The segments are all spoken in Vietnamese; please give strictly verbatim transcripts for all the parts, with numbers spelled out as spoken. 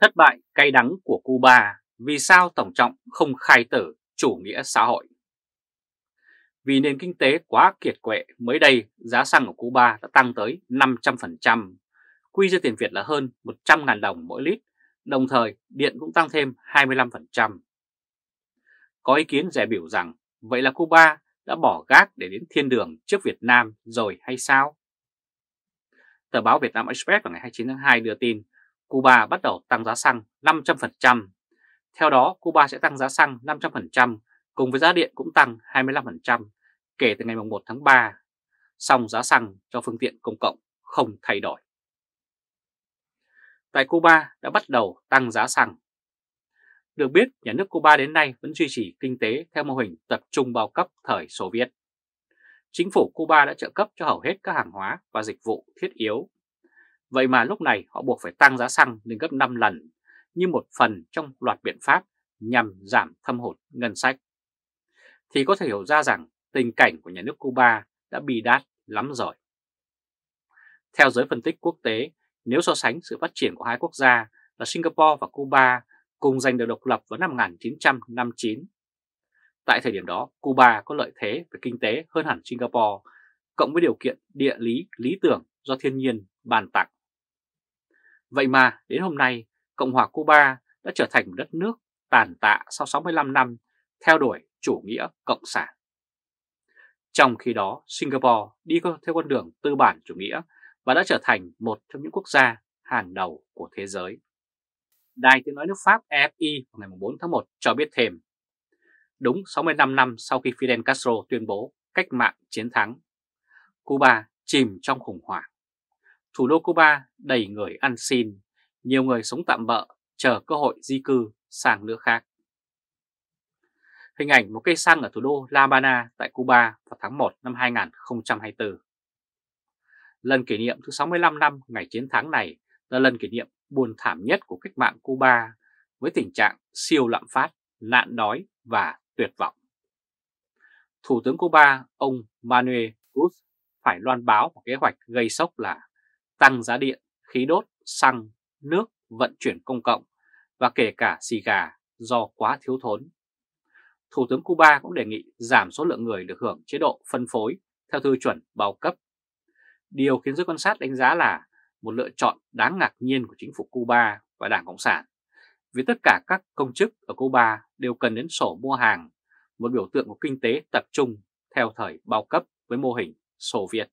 Thất bại cay đắng của Cuba, vì sao Tổng Trọng không khai tử chủ nghĩa xã hội? Vì nền kinh tế quá kiệt quệ, mới đây giá xăng ở Cuba đã tăng tới năm trăm phần trăm, quy ra tiền Việt là hơn một trăm nghìn đồng mỗi lít, đồng thời điện cũng tăng thêm hai mươi lăm phần trăm. Có ý kiến dè biểu rằng vậy là Cuba đã bỏ gác để đến thiên đường trước Việt Nam rồi hay sao? Tờ báo Vietnam Express vào ngày hai mươi chín tháng hai đưa tin Cuba bắt đầu tăng giá xăng năm trăm phần trăm. Theo đó, Cuba sẽ tăng giá xăng năm trăm phần trăm cùng với giá điện cũng tăng hai mươi lăm phần trăm kể từ ngày một tháng ba. Song giá xăng cho phương tiện công cộng không thay đổi. Tại Cuba đã bắt đầu tăng giá xăng. Được biết, nhà nước Cuba đến nay vẫn duy trì kinh tế theo mô hình tập trung bao cấp thời Xô Viết. Chính phủ Cuba đã trợ cấp cho hầu hết các hàng hóa và dịch vụ thiết yếu. Vậy mà lúc này họ buộc phải tăng giá xăng lên gấp năm lần, như một phần trong loạt biện pháp nhằm giảm thâm hụt ngân sách. Thì có thể hiểu ra rằng tình cảnh của nhà nước Cuba đã bi đát lắm rồi. Theo giới phân tích quốc tế, nếu so sánh sự phát triển của hai quốc gia là Singapore và Cuba cùng giành được độc lập vào năm một nghìn chín trăm năm mươi chín. Tại thời điểm đó, Cuba có lợi thế về kinh tế hơn hẳn Singapore, cộng với điều kiện địa lý lý tưởng do thiên nhiên ban tặng. Vậy mà đến hôm nay, Cộng hòa Cuba đã trở thành một đất nước tàn tạ sau sáu mươi lăm năm theo đuổi chủ nghĩa cộng sản. Trong khi đó, Singapore đi theo con đường tư bản chủ nghĩa và đã trở thành một trong những quốc gia hàng đầu của thế giới. Đài Tiếng Nói nước Pháp e ép i vào ngày bốn tháng một cho biết thêm, đúng sáu mươi lăm năm sau khi Fidel Castro tuyên bố cách mạng chiến thắng, Cuba chìm trong khủng hoảng. Thủ đô Cuba đầy người ăn xin, nhiều người sống tạm bợ chờ cơ hội di cư sang nước khác. Hình ảnh một cây xăng ở thủ đô La Habana tại Cuba vào tháng một năm hai nghìn không trăm hai mươi tư. Lần kỷ niệm thứ sáu mươi lăm năm ngày chiến thắng này là lần kỷ niệm buồn thảm nhất của cách mạng Cuba, với tình trạng siêu lạm phát, nạn đói và tuyệt vọng. Thủ tướng Cuba ông Manuel Cruz phải loan báo một kế hoạch gây sốc là tăng giá điện, khí đốt, xăng, nước, vận chuyển công cộng và kể cả xì gà do quá thiếu thốn. Thủ tướng Cuba cũng đề nghị giảm số lượng người được hưởng chế độ phân phối theo tiêu chuẩn bao cấp. Điều khiến giới quan sát đánh giá là một lựa chọn đáng ngạc nhiên của chính phủ Cuba và Đảng Cộng sản, vì tất cả các công chức ở Cuba đều cần đến sổ mua hàng, một biểu tượng của kinh tế tập trung theo thời bao cấp với mô hình Xô Viết.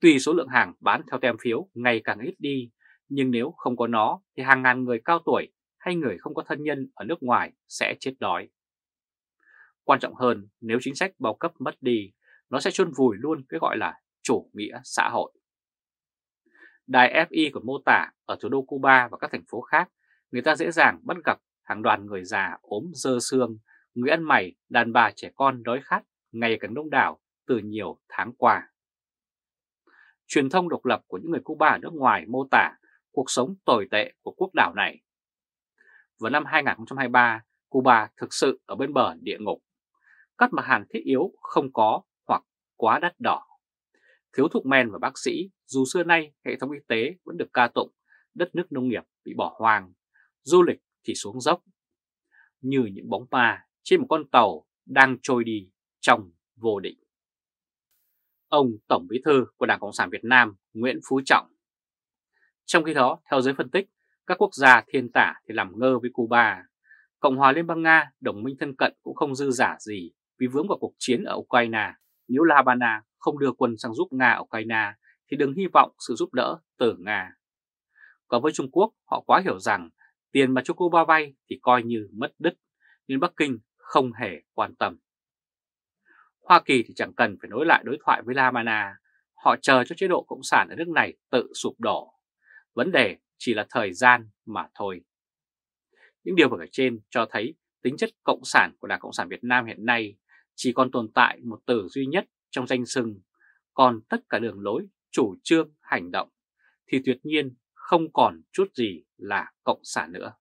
Tuy số lượng hàng bán theo tem phiếu ngày càng ít đi, nhưng nếu không có nó thì hàng ngàn người cao tuổi hay người không có thân nhân ở nước ngoài sẽ chết đói. Quan trọng hơn, nếu chính sách bao cấp mất đi, nó sẽ chôn vùi luôn cái gọi là chủ nghĩa xã hội. Đài ép i còn mô tả ở thủ đô Cuba và các thành phố khác, người ta dễ dàng bắt gặp hàng đoàn người già ốm dơ xương, người ăn mày, đàn bà trẻ con đói khát ngày càng đông đảo từ nhiều tháng qua. Truyền thông độc lập của những người Cuba ở nước ngoài mô tả cuộc sống tồi tệ của quốc đảo này. Vào năm hai nghìn không trăm hai mươi ba, Cuba thực sự ở bên bờ địa ngục. Các mặt hàng thiết yếu không có hoặc quá đắt đỏ. Thiếu thuốc men và bác sĩ, dù xưa nay hệ thống y tế vẫn được ca tụng, đất nước nông nghiệp bị bỏ hoang, du lịch thì xuống dốc. Như những bóng ma trên một con tàu đang trôi đi trong vô định. Ông Tổng Bí thư của Đảng Cộng sản Việt Nam Nguyễn Phú Trọng. Trong khi đó, theo giới phân tích, các quốc gia thiên tả thì làm ngơ với Cuba. Cộng hòa Liên bang Nga, đồng minh thân cận cũng không dư giả gì vì vướng vào cuộc chiến ở Ukraine. Nếu La Habana không đưa quân sang giúp Nga ở Ukraine thì đừng hy vọng sự giúp đỡ từ Nga. Còn với Trung Quốc, họ quá hiểu rằng tiền mà cho Cuba vay thì coi như mất đứt, nên Bắc Kinh không hề quan tâm. Hoa Kỳ thì chẳng cần phải nối lại đối thoại với La Habana, họ chờ cho chế độ cộng sản ở nước này tự sụp đổ. Vấn đề chỉ là thời gian mà thôi. Những điều vừa kể trên cho thấy tính chất cộng sản của Đảng Cộng sản Việt Nam hiện nay chỉ còn tồn tại một từ duy nhất trong danh xưng, còn tất cả đường lối, chủ trương, hành động thì tuyệt nhiên không còn chút gì là cộng sản nữa.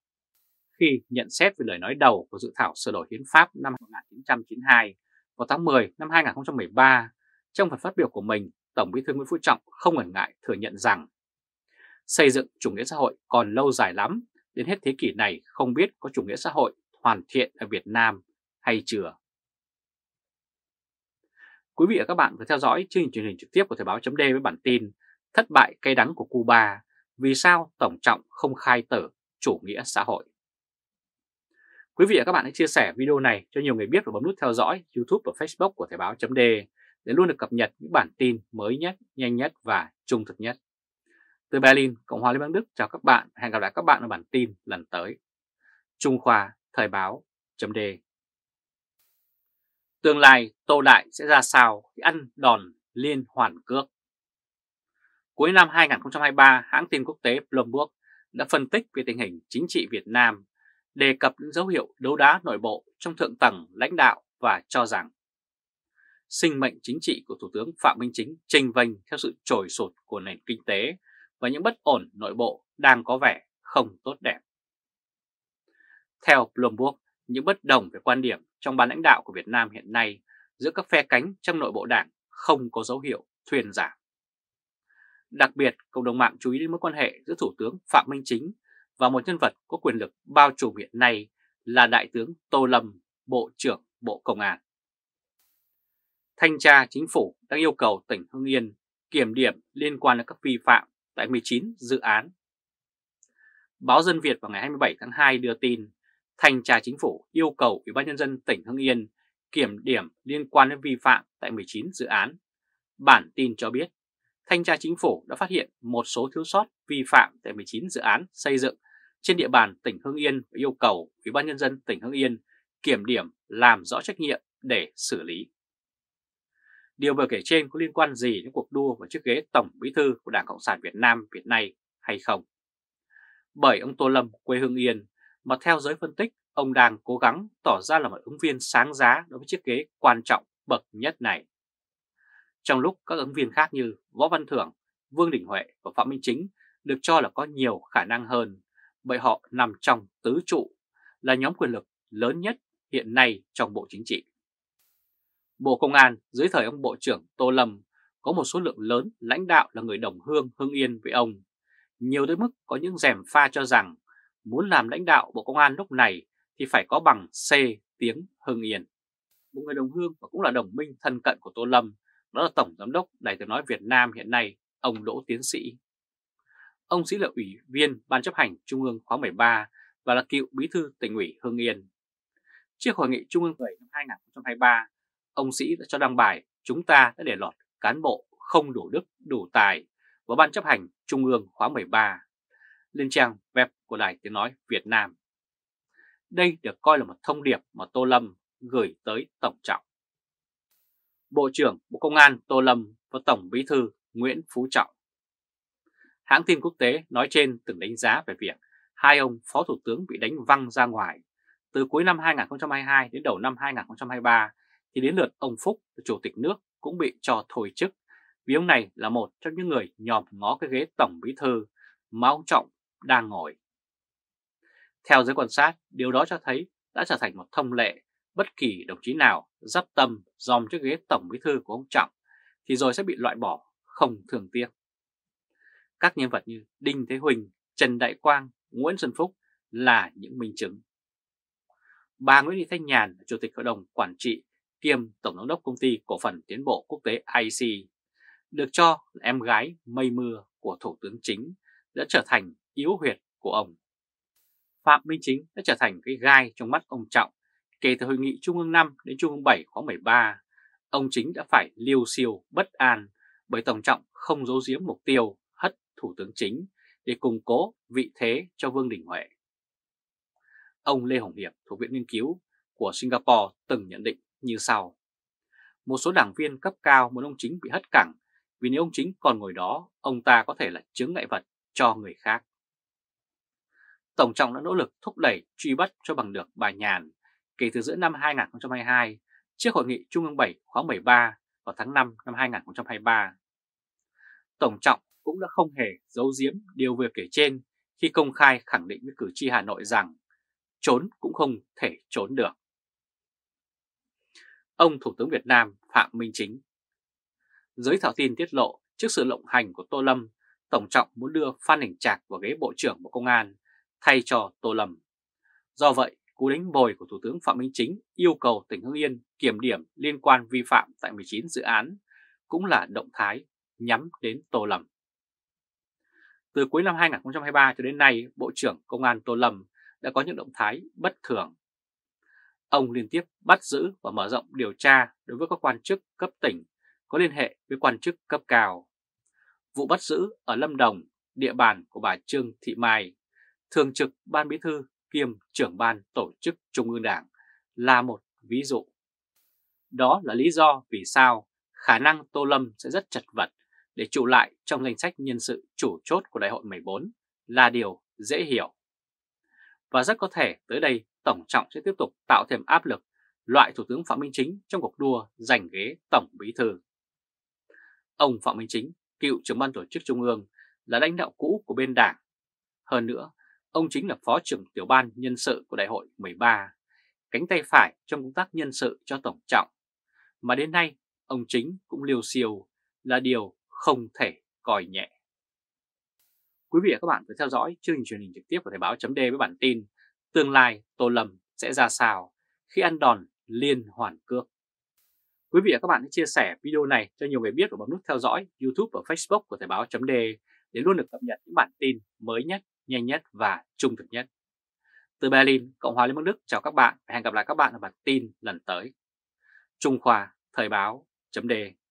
Khi nhận xét về lời nói đầu của dự thảo sửa đổi hiến pháp năm một nghìn chín trăm chín mươi hai vào tháng mười năm hai nghìn không trăm mười ba, trong phần phát biểu của mình, Tổng Bí thư Nguyễn Phú Trọng không ngần ngại thừa nhận rằng Xây dựng chủ nghĩa xã hội còn lâu dài lắm, đến hết thế kỷ này không biết có chủ nghĩa xã hội hoàn thiện ở Việt Nam hay chưa. Quý vị và các bạn vừa theo dõi chương trình truyền hình trực tiếp của Thời Báo .de với bản tin Thất bại cay đắng của Cuba, vì sao Tổng Trọng không khai tử chủ nghĩa xã hội. Quý vị và các bạn hãy chia sẻ video này cho nhiều người biết và bấm nút theo dõi YouTube và Facebook của Thời Báo .de để luôn được cập nhật những bản tin mới nhất, nhanh nhất và trung thực nhất. Từ Berlin, Cộng hòa Liên bang Đức chào các bạn, hẹn gặp lại các bạn ở bản tin lần tới. Trung Khoa, Thời Báo .de. Tương lai Tô Đại sẽ ra sao khi ăn đòn liên hoàn cước? Cuối năm hai nghìn không trăm hai mươi ba, hãng tin quốc tế Bloomberg đã phân tích về tình hình chính trị Việt Nam, đề cập những dấu hiệu đấu đá nội bộ trong thượng tầng lãnh đạo và cho rằng sinh mệnh chính trị của Thủ tướng Phạm Minh Chính chênh vênh theo sự trồi sụt của nền kinh tế và những bất ổn nội bộ đang có vẻ không tốt đẹp. Theo Bloomberg, những bất đồng về quan điểm trong ban lãnh đạo của Việt Nam hiện nay giữa các phe cánh trong nội bộ đảng không có dấu hiệu thuyên giảm. Đặc biệt, cộng đồng mạng chú ý đến mối quan hệ giữa Thủ tướng Phạm Minh Chính và một nhân vật có quyền lực bao trùm hiện nay là Đại tướng Tô Lâm, Bộ trưởng Bộ Công an. Thanh tra Chính phủ đang yêu cầu tỉnh Hưng Yên kiểm điểm liên quan đến các vi phạm tại mười chín dự án. Báo Dân Việt vào ngày hai mươi bảy tháng hai đưa tin Thanh tra Chính phủ yêu cầu Ủy ban Nhân dân tỉnh Hưng Yên kiểm điểm liên quan đến vi phạm tại mười chín dự án. Bản tin cho biết, Thanh tra Chính phủ đã phát hiện một số thiếu sót vi phạm tại mười chín dự án xây dựng trên địa bàn tỉnh Hưng Yên và yêu cầu Ủy ban Nhân dân tỉnh Hưng Yên kiểm điểm làm rõ trách nhiệm để xử lý. Điều vừa kể trên có liên quan gì đến cuộc đua vào chiếc ghế Tổng Bí thư của Đảng Cộng sản Việt Nam Việt nay hay không? Bởi ông Tô Lâm quê Hưng Yên, mà theo giới phân tích, ông đang cố gắng tỏ ra là một ứng viên sáng giá đối với chiếc ghế quan trọng bậc nhất này. Trong lúc các ứng viên khác như Võ Văn Thưởng, Vương Đình Huệ và Phạm Minh Chính được cho là có nhiều khả năng hơn, bởi họ nằm trong tứ trụ, là nhóm quyền lực lớn nhất hiện nay trong Bộ Chính trị. Bộ Công an dưới thời ông Bộ trưởng Tô Lâm có một số lượng lớn lãnh đạo là người đồng hương Hưng Yên với ông, nhiều tới mức có những rèm pha cho rằng muốn làm lãnh đạo Bộ Công an lúc này thì phải có bằng C tiếng Hưng Yên. Một người đồng hương và cũng là đồng minh thân cận của Tô Lâm, đó là Tổng Giám đốc Đài Tiếng Nói Việt Nam hiện nay, ông Đỗ Tiến Sĩ. Ông Sĩ là Ủy viên Ban chấp hành Trung ương khóa mười ba và là cựu Bí thư Tỉnh ủy Hưng Yên. Trước Hội nghị Trung ương mười năm hai nghìn không trăm hai mươi ba, ông Sĩ đã cho đăng bài chúng ta đã để lọt cán bộ không đủ đức, đủ tài vào Ban chấp hành Trung ương khóa mười ba. Lên trang web của Đài Tiếng Nói Việt Nam. Đây được coi là một thông điệp mà Tô Lâm gửi tới Tổng Trọng. Bộ trưởng Bộ Công an Tô Lâm và Tổng Bí thư Nguyễn Phú Trọng. Hãng tin quốc tế nói trên từng đánh giá về việc hai ông Phó Thủ tướng bị đánh văng ra ngoài. Từ cuối năm hai nghìn không trăm hai mươi hai đến đầu năm hai nghìn không trăm hai mươi ba thì đến lượt ông Phúc, Chủ tịch nước cũng bị cho thôi chức vì ông này là một trong những người nhòm ngó cái ghế Tổng Bí thư mà ông Trọng đang ngồi. Theo giới quan sát, điều đó cho thấy đã trở thành một thông lệ, bất kỳ đồng chí nào dắp tâm dòm chiếc ghế Tổng Bí thư của ông Trọng thì rồi sẽ bị loại bỏ không thường tiếc. Các nhân vật như Đinh Thế Huỳnh, Trần Đại Quang, Nguyễn Xuân Phúc là những minh chứng. Bà Nguyễn Thị Thanh Nhàn, Chủ tịch Hội đồng Quản trị kiêm Tổng giám đốc Công ty Cổ phần Tiến bộ Quốc tế I C, được cho là em gái mây mưa của Thủ tướng Chính, đã trở thành yếu huyệt của ông. Phạm Minh Chính đã trở thành cái gai trong mắt ông Trọng. Kể từ Hội nghị Trung ương năm đến Trung ương bảy khóa mười ba, ông Chính đã phải liêu xiêu bất an bởi Tổng Trọng không giấu giếm mục tiêu hất Thủ tướng Chính để củng cố vị thế cho Vương Đình Huệ. Ông Lê Hồng Hiệp thuộc Viện Nghiên cứu của Singapore từng nhận định như sau. Một số đảng viên cấp cao muốn ông Chính bị hất cẳng vì nếu ông Chính còn ngồi đó, ông ta có thể là chướng ngại vật cho người khác. Tổng Trọng đã nỗ lực thúc đẩy truy bắt cho bằng được bà Nhàn kể từ giữa năm hai nghìn không trăm hai mươi hai trước Hội nghị Trung ương bảy khóa mười ba vào tháng năm năm hai nghìn không trăm hai mươi ba. Tổng Trọng cũng đã không hề giấu giếm điều vừa kể trên khi công khai khẳng định với cử tri Hà Nội rằng trốn cũng không thể trốn được. Ông Thủ tướng Việt Nam Phạm Minh Chính. Giới thảo tin tiết lộ trước sự lộng hành của Tô Lâm, Tổng Trọng muốn đưa Phan Đình Trạc vào ghế Bộ trưởng Bộ Công an thay cho Tô Lâm. Do vậy, cú đánh bồi của Thủ tướng Phạm Minh Chính yêu cầu tỉnh Hưng Yên kiểm điểm liên quan vi phạm tại mười chín dự án cũng là động thái nhắm đến Tô Lâm. Từ cuối năm hai nghìn không trăm hai mươi ba cho đến nay, Bộ trưởng Công an Tô Lâm đã có những động thái bất thường. Ông liên tiếp bắt giữ và mở rộng điều tra đối với các quan chức cấp tỉnh có liên hệ với quan chức cấp cao. Vụ bắt giữ ở Lâm Đồng, địa bàn của bà Trương Thị Mai, thường trực Ban Bí thư kiêm trưởng ban tổ chức Trung ương Đảng, là một ví dụ. Đó là lý do vì sao khả năng Tô Lâm sẽ rất chật vật để trụ lại trong danh sách nhân sự chủ chốt của Đại hội mười bốn là điều dễ hiểu. Và rất có thể tới đây Tổng Trọng sẽ tiếp tục tạo thêm áp lực loại Thủ tướng Phạm Minh Chính trong cuộc đua giành ghế Tổng Bí thư. Ông Phạm Minh Chính, cựu trưởng ban tổ chức Trung ương, là lãnh đạo cũ của bên Đảng. Hơn nữa, ông chính là phó trưởng tiểu ban nhân sự của Đại hội mười ba, cánh tay phải trong công tác nhân sự cho Tổng Trọng. Mà đến nay, ông Chính cũng liều siêu là điều không thể coi nhẹ. Quý vị và các bạn phải theo dõi chương trình truyền hình trực tiếp của Thời Báo .de với bản tin Tương lai Tô Lâm sẽ ra sao khi ăn đòn liên hoàn cước. Quý vị và các bạn hãy chia sẻ video này cho nhiều người biết và bấm nút theo dõi YouTube và Facebook của Thời Báo .de để luôn được cập nhật những bản tin mới nhất, nhanh nhất và trung thực nhất. Từ Berlin, Cộng hòa Liên bang Đức chào các bạn và hẹn gặp lại các bạn ở bản tin lần tới. Trung Khoa, Thời Báo .de.